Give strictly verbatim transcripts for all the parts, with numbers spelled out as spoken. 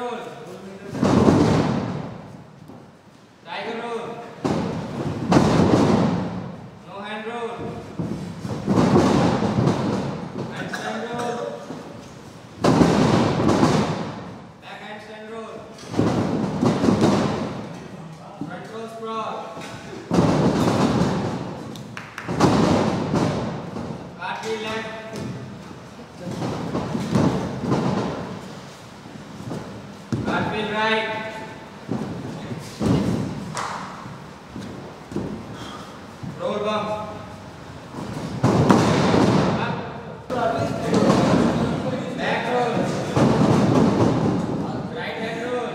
roll, tiger roll, no hand roll, handstand roll, back handstand roll, front roll sprawl, cartwheel left. Cartwheel right, roll bump, back roll, right hand roll, left hand roll,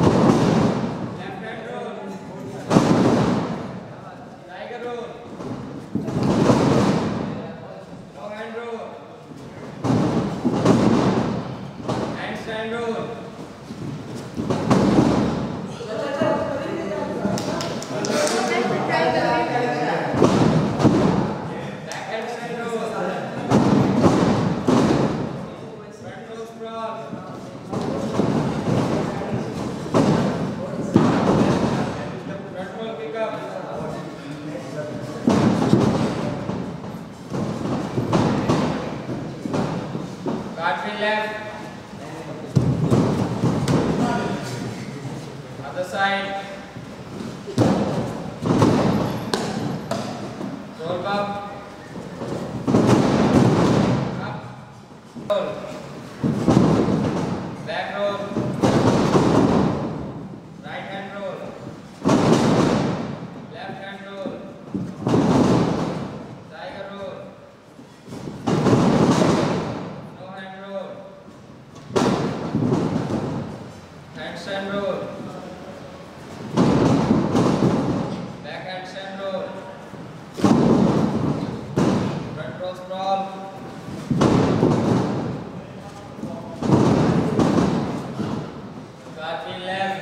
tiger roll, no hand roll, handstand roll. Cartwheel left, other side, roll up, up, roll, back roll, right hand roll, left hand roll, tiger roll, handstand roll, back handstand roll, front roll sprawl, cartwheel left,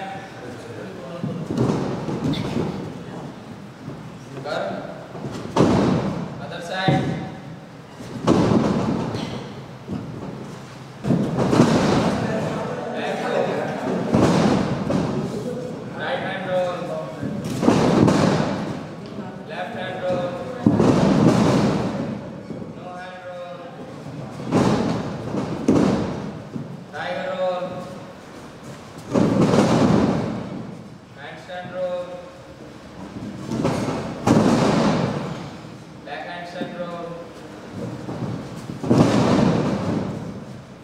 curve, other side.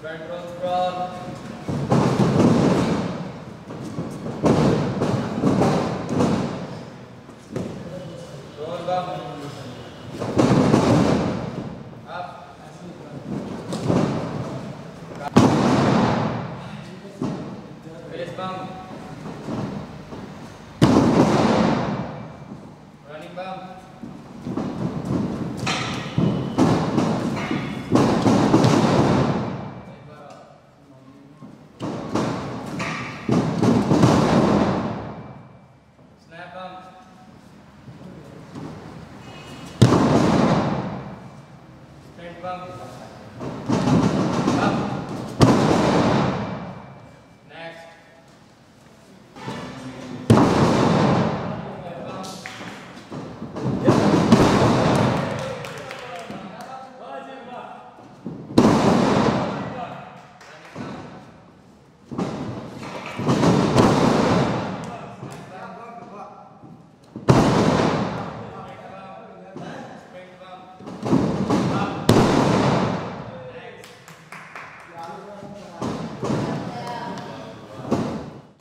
Front roll sprawl, roll bump, up, face bump, running bump.